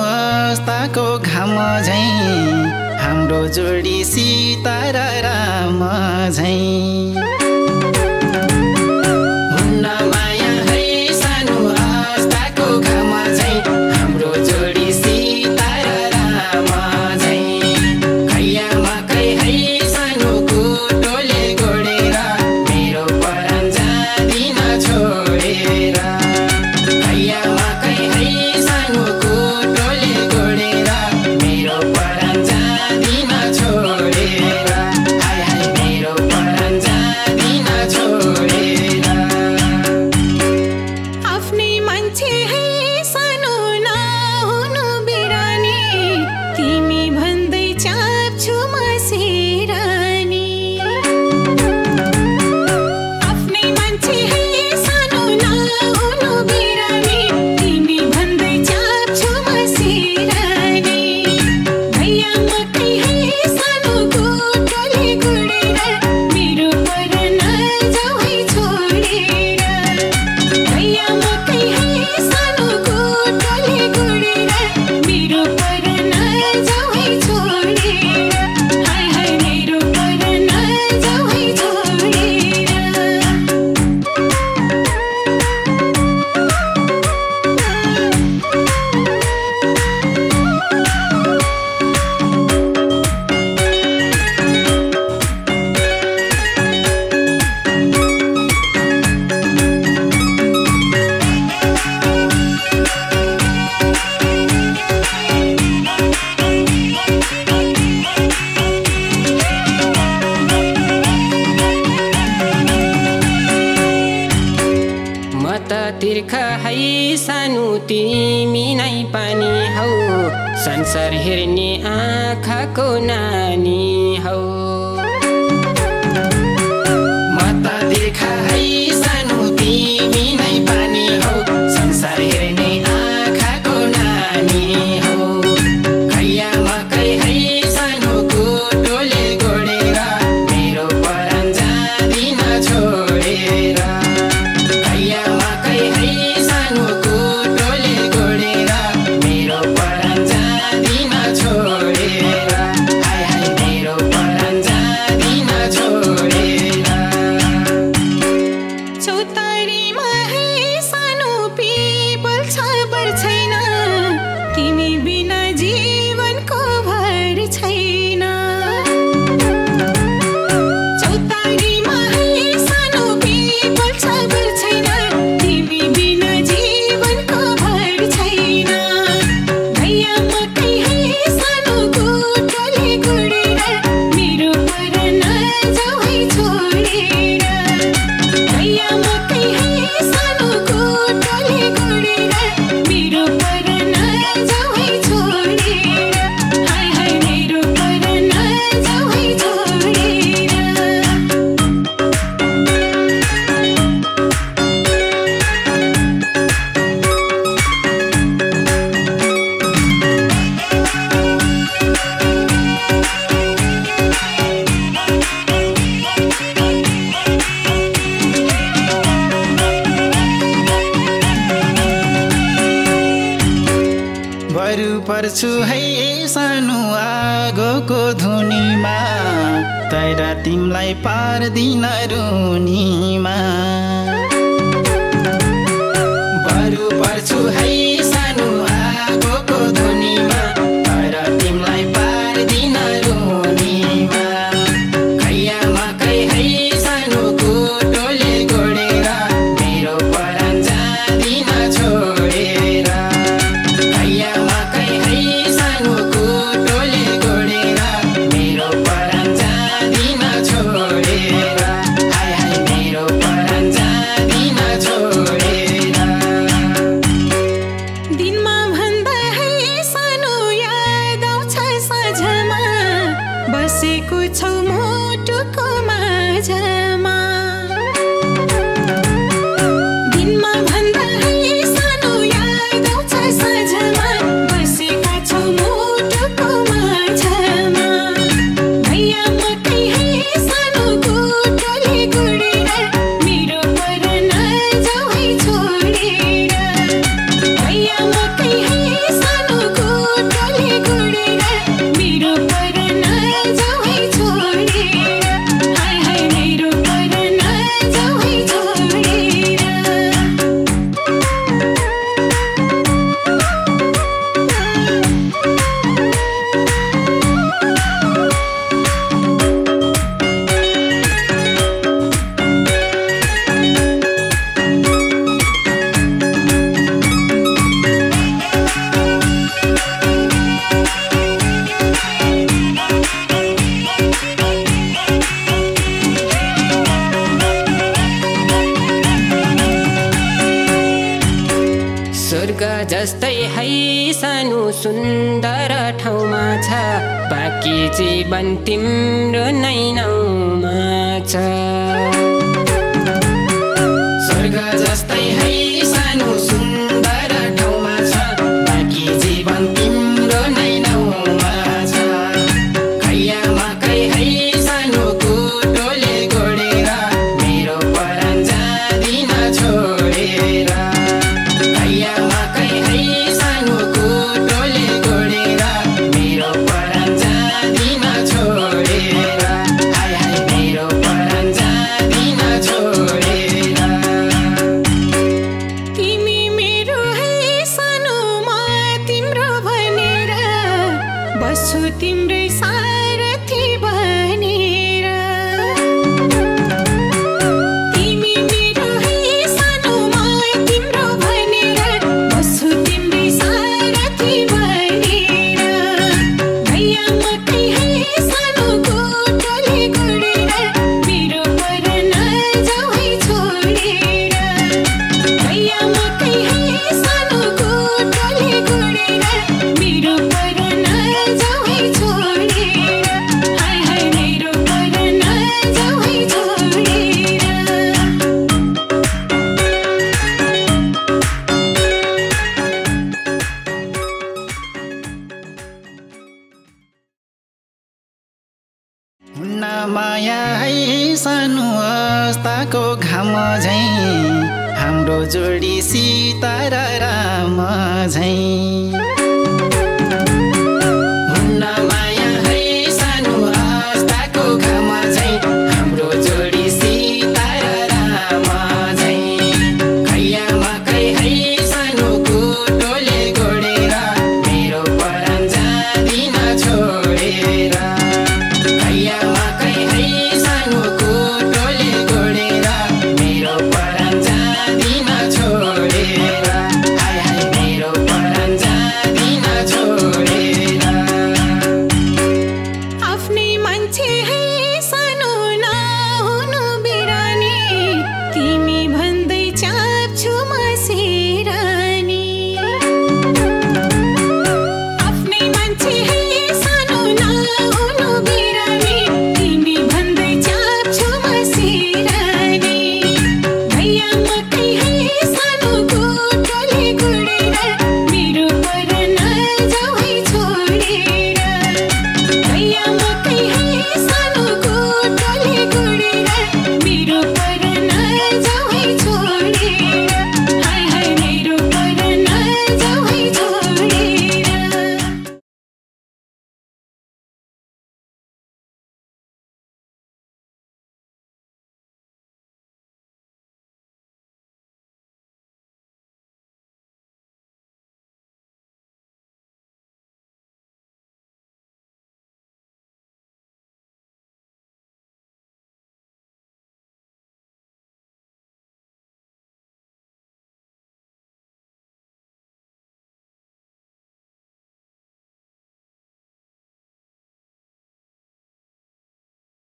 मस्ताको घाम झै हाम्रो जोडी सीता र राम झै। संसार हेर्ने आँखाको नानी हौ माता देखा है सानो तिमी नै पानी हौ संसार हेर्ने आँखाको नानी हौ। खैया मकै है सानो कोटोले गोडेर मेरो परन जादिन छोडेर। खैया मकै है सानो कोटोले गोडेर मेरो पर्छु है सानो आगोको धुनीमा तैरा तिमलाई पार्दिन रुनीमा। बरु पर्छु है सानो आगोको धुनीमा तैरा तिमलाई पार्दिन रुनीमा। खैया मकै है सानो कोटोले गोडेर मेरो परन जादिन छोडेर। खैया सानो को सानो सुन्दर ठाउँमा छ, बाँकी जीवन तिम्रो नै नाउँमा छ। स्वर्ग जस्तै है सानो सुन्दर ठाउँमा छ, बाँकी जीवन तिम्रो नै नाउँमा छ। खैया मकै है सानो कुटोले गोडेर, मेरो परान जादिन छोडेर। खैया मकै है सानो कुटोले गोडेर, मेरो परान जादिन छोडेर। हाय हाय मेरो परान जादिन छोडेर। तिमी मेरो है सानो, म तिम्रो भनेर बस्छु तिम्रै सारथी बनेर। तिमी मेरो है सानो, म तिम्रो भनेर बस्छु तिम्रै सारथी बनेर। भैया मकै है सानो कुटोले गोडेर, मेरो परान जाऊ है छोडेर। भैया मकै है सानो कुटोले गोडेर, मेरो परान जाऊ है छोडेर। हाय हाय मेरो परान जाऊ है छोडेर। हुन्न माया है सानो अस्ताको घाम झै, हाम्रो जोडी सीता र राम झै।